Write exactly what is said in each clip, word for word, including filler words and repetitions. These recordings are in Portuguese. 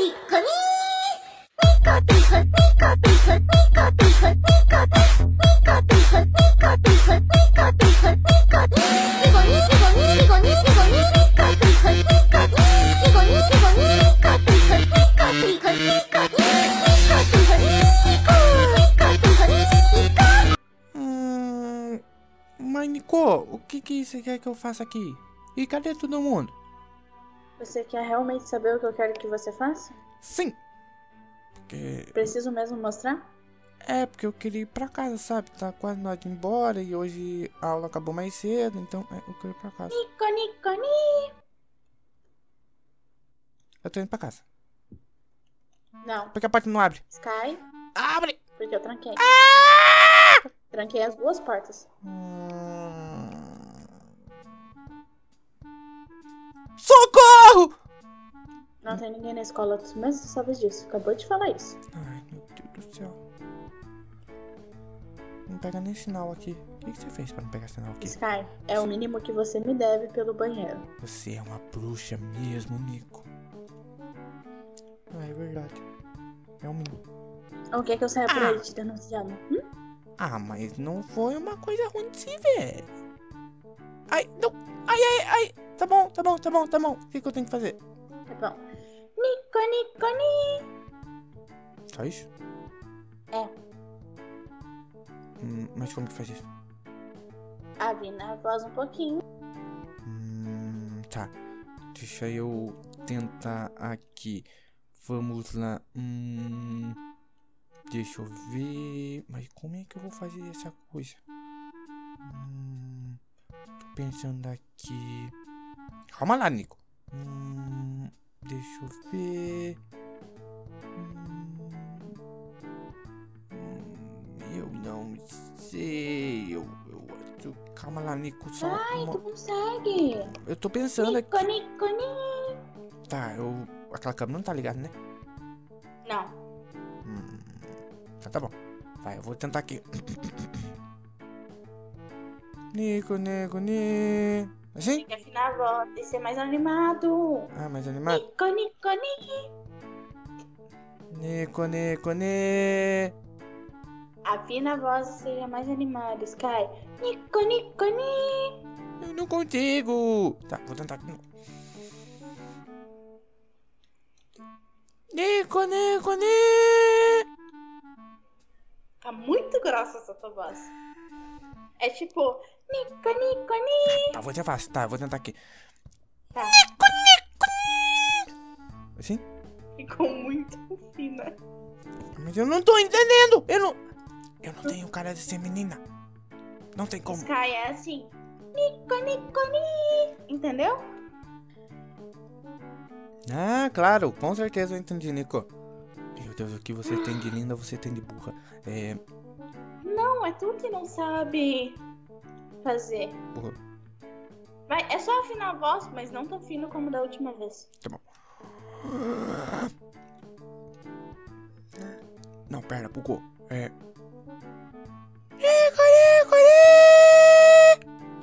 nico ni. Nico nico nico nico nico nico nico nico nico nico nico. Mas Nico, o que que você quer que eu faça aqui? E cadê todo mundo? Você quer realmente saber o que eu quero que você faça? Sim! Porque... preciso mesmo mostrar? É, porque eu queria ir pra casa, sabe? Tá quase na hora de ir embora e hoje a aula acabou mais cedo, então é, eu quero ir pra casa. Nico, Nico, ni! Eu tô indo pra casa. Não. Porque a porta não abre. Sky. Abre! Porque eu tranquei. Ah! Tranquei as duas portas. Hum... Socorro! Não tem ninguém na escola, mas tu sabes disso. Acabou de falar isso. Ai, meu Deus do céu. Não pega nem sinal aqui. O que você fez pra não pegar sinal aqui? Sky, é você... o mínimo que você me deve pelo banheiro. Você é uma bruxa mesmo, Nico. Ah, é verdade. É o mínimo. O que é que eu saia ah. por aí te denunciando? Hum? Ah, mas não foi uma coisa ruim de se ver. Ai, não. Ai, ai, ai. Tá bom, tá bom, tá bom, tá bom. O que, que eu tenho que fazer? Tá bom. Nico, Nico, ni. Só isso? É. Hum, mas como que faz isso? Abrindo a voz um pouquinho. Hum, tá. Deixa eu tentar aqui. Vamos lá. Hum... Deixa eu ver... Mas como é que eu vou fazer essa coisa? Hum, tô pensando aqui... Calma lá, Nico. Hum, deixa eu ver... Hum, eu não sei... Eu, eu, eu, calma lá, Nico. Só Ai, uma... tu consegue! Eu tô pensando Nico, aqui... Nico, Nico. Tá, eu... Aquela câmera não tá ligada, né? Não. Hum... Tá, tá bom. Vai, eu vou tentar aqui. Nico, Nico, ni. Assim? Tem que afinar a voz e ser mais animado. Ah, mais animado? Nico, Nico, ni. Nico, Nico, ni. Afina a voz e seja mais animado, Sky. Nico, Nico, ni. Eu não consigo. Tá, vou tentar aqui. Nico, Nico, ni. Tá muito grossa essa tua voz. É tipo... Nico, Nico, ni. Tá, vou tentar fácil. Tá, vou tentar aqui. Tá. Nico, Nico, ni. Assim? Ficou muito fina. Mas eu não tô entendendo. Eu não... Eu não tenho cara de ser menina. Não tem como. Sky é assim. Nico, Nico, ni. Entendeu? Ah, claro. Com certeza eu entendi, Nico. Meu Deus, o que você tem de linda, você tem de burra. É... Não, é tu que não sabe fazer. Burra. Vai, é só afinar a voz, mas não tão fino como da última vez. Tá bom. Não, pera, bugou. É...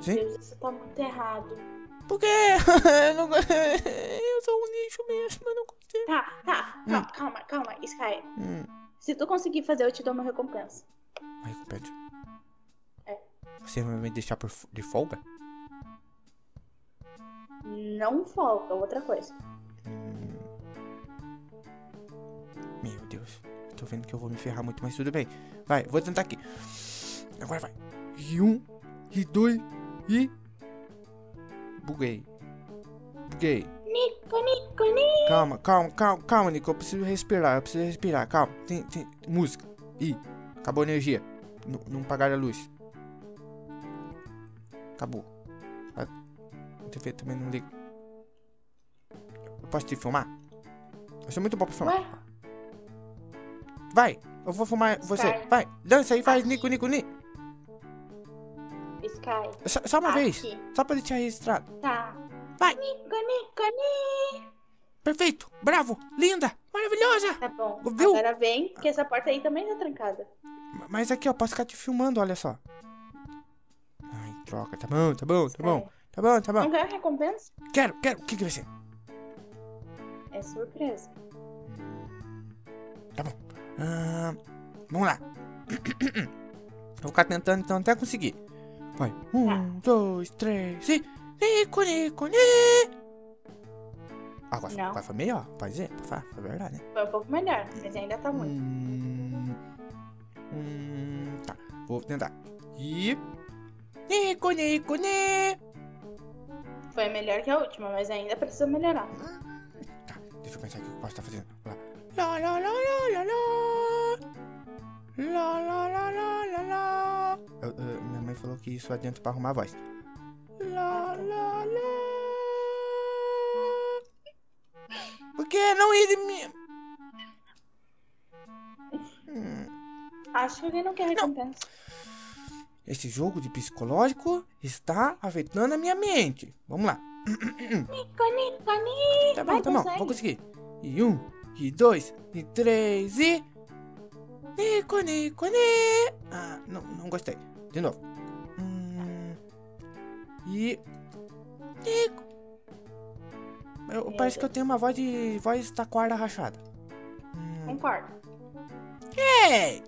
Sim? Meu Deus, isso tá muito errado. Por quê? Eu, não... eu sou um lixo mesmo, eu não consigo. Tá, tá, hum. calma, calma, Sky. Hum. Se tu conseguir fazer, eu te dou uma recompensa. Uma recompensa? É. Você vai me deixar por... de folga? Não folga, outra coisa. Hum. Meu Deus, eu tô vendo que eu vou me ferrar muito, mas tudo bem. Vai, vou tentar aqui. Agora vai. E um, e dois, e... Buguei. Buguei. Nico, Nico, ni. Calma, calma, calma, calma, Nico. Eu preciso respirar, eu preciso respirar. Calma. Tem, tem. Música. Ih, acabou a energia. N não pagaram a luz. Acabou. A T V também não liga. Eu posso te filmar? Eu sou muito bom pra filmar. Ué? Vai, eu vou filmar Sky. Você. Vai, dança aí, faz Nico, Nico, ni. Sky. Só, só uma aqui. Vez, só pra deixar registrado. Tá. Vai. Nico, Nico, ni. Perfeito, bravo, linda, maravilhosa. Tá bom, viu? Agora vem, que essa porta aí também tá trancada. Mas aqui, ó, posso ficar te filmando, olha só. Ai, troca, tá bom, tá bom, Sky. tá bom. Tá bom, tá bom. Não quer recompensa? Quero, quero, o que que vai ser? É surpresa. tá bom. Ah, vamos lá. Vou ficar tentando então até conseguir. Vai. Um, dois, três e... Nico, nico, ni. Agora não. Foi melhor, pode dizer, foi verdade, né? Foi um pouco melhor, mas ainda tá muito. Hum, hum, tá, vou tentar. E... Nico, nico, ni. Foi melhor que a última, mas ainda precisa melhorar. Tá, deixa eu pensar aqui o que eu posso estar fazendo. Lá, lá, lá, lá, lá, lá, lá, lá, lá, lá, lá. Eu, eu, minha mãe falou que isso é dentro pra arrumar a voz. Lá, lá, lá. Porque não ri de mim. Hum. Acho que alguém não quer recompensa. Não. Esse jogo de psicológico está afetando a minha mente. Vamos lá. Nico, nico, ni. Tá bom, vai, tá bom. Consegue. Vou conseguir. E um, e dois, e três, e... Nico, nico, ni. Ah, não, não gostei. De novo. Hum. E... Nico. Eu, parece que eu tenho uma voz de voz taquara rachada. Hum. Concordo. Ei!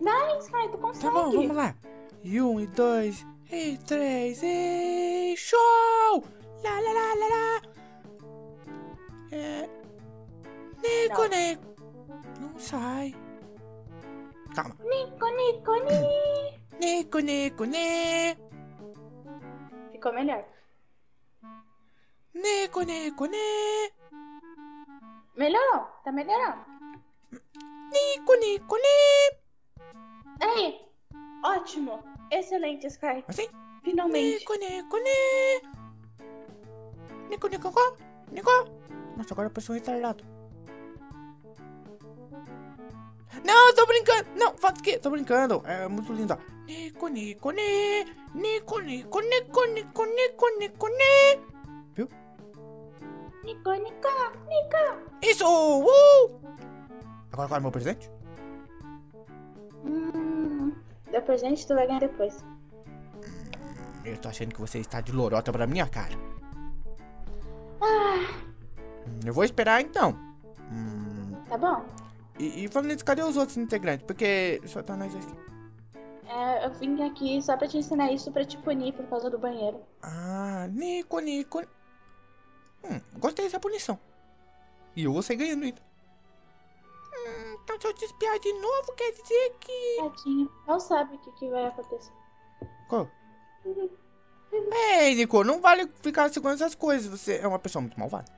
Nice, cara, tu consegue. Tá bom, vamos lá. E um, e dois, e três, e... Show! Lá, lá, lá, lá, lá. É... Nico, nico. Não sai. Calma. Nico, nico, ni. Nico, nico, ni. Ficou melhor. Nico, nico, ni. Melhorou, tá melhorando. Nico, nico, ni. Aí, ótimo. Excelente, Sky. Assim? Finalmente. Nico, nico, ni. Nico, nico, nico, nico. Nossa, agora eu pareço um retardado. Não, tô brincando. Não, faz o quê? Tô brincando. É muito lindo, ó. Nico, nico, ni. Nico, nico, nico, nico, nico, nico, ni. Viu? Nico, nico, nico. Isso! Uh! Agora qual é o meu presente? Hum, deu presente, tu vai ganhar depois. Eu tô achando que você está de lorota pra minha cara. Ah. Eu vou esperar então. Hum. Tá bom. E, e falando nisso, cadê os outros integrantes? Porque só tá nós aqui. É, eu vim aqui só pra te ensinar isso pra te punir por causa do banheiro. Ah, Nico, nico. Hum, gostei dessa punição. E eu vou sair ganhando ainda. Hum, então se eu te espiar de novo, quer dizer que... Tadinho, não sabe o que, que vai acontecer. Qual? Ei, Nico, não vale ficar segurando essas coisas. Você é uma pessoa muito malvada.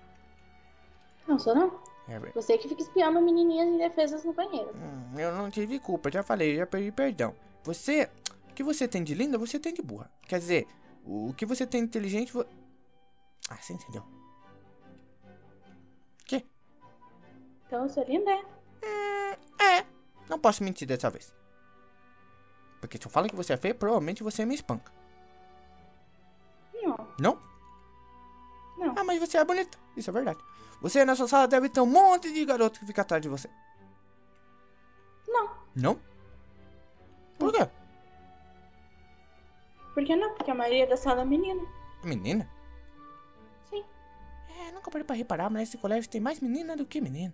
Não sou não. É bem. Você que fica espiando menininhas indefesas no banheiro. Hum, eu não tive culpa, já falei, já pedi perdão. Você... O que você tem de linda, você tem de burra. Quer dizer, o que você tem de inteligente, você... Ah, você entendeu. Que? Então eu sou linda, é? Hum, é. Não posso mentir dessa vez. Porque se eu falo que você é feia, provavelmente você me espanca. Não. Não? Não. Ah, mas você é bonita. Isso é verdade. Você na sua sala deve ter um monte de garoto que fica atrás de você. Não. Não? Por quê? Por que não? Porque a maioria da sala é menina. Menina? Sim. É, nunca parei pra reparar, mas nesse colégio tem mais menina do que menino.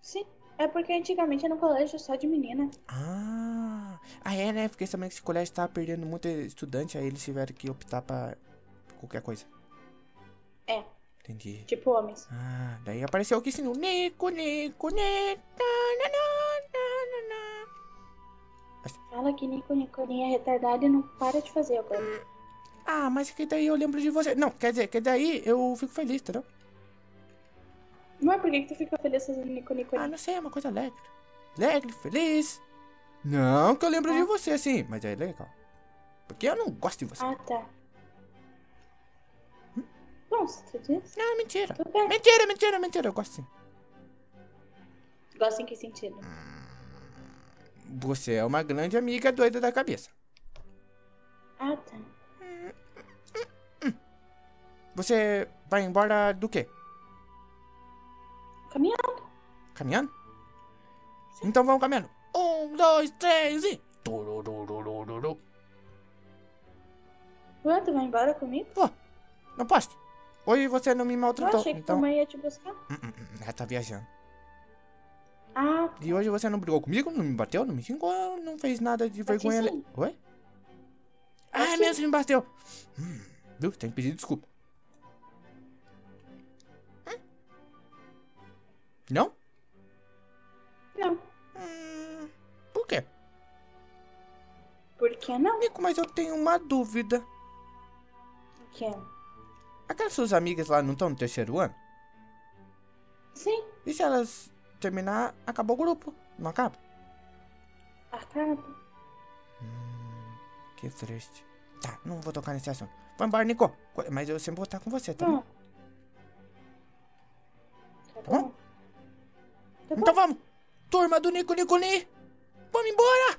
Sim, é porque antigamente era um colégio só de menina. Ah, ah é, né? Fiquei sabendo que esse colégio tava perdendo muito estudante, aí eles tiveram que optar pra qualquer coisa. É. Entendi. Tipo homens. Ah, daí apareceu o que ensinou. Nico, nico, ni, fala que Nico, Nico, Ni é retardado e não para de fazer agora. Ah, mas que daí eu lembro de você. Não, quer dizer, que daí eu fico feliz, entendeu? Mas por que que tu fica feliz fazendo Nico, Nico, Ni? Ah, não sei, é uma coisa alegre. Alegre, feliz. Não que eu lembro ah. de você, sim, mas é legal. Porque eu não gosto de você. Ah, tá. Hum? Bom, se tu diz. Não, mentira. Mentira, mentira, mentira, eu gosto sim. Gosto em que sentido? Hum. Você é uma grande amiga doida da cabeça. Ah, tá. Você vai embora do quê? Caminhando. Caminhando? Sim. Então vamos caminhando. Um, dois, três e... Ué, tu vai embora comigo? Pô, não posso. Hoje você não me maltratou. Eu achei que então... tua mãe ia te buscar. Ela tá viajando. Ah. E hoje você não brigou comigo? Não me bateu? Não me xingou? Não fez nada de vergonha? Le... Oi? Ah, é mesmo, você me bateu. Hum, viu? Tem que pedir desculpa. Hum? Não? Não. Hum, por quê? Por que não? Nico, mas eu tenho uma dúvida. O que é? Aquelas suas amigas lá não estão no terceiro ano? Sim. E se elas terminar, acabou o grupo, não acaba? Acaba. Hum, que triste. Tá, não vou tocar nesse assunto. Vai embora, Nico. Mas eu sempre vou estar com você, tá bom? Tá bom? Tá bom? Então vamos! Turma do Nico Nico Ni! Vamos embora!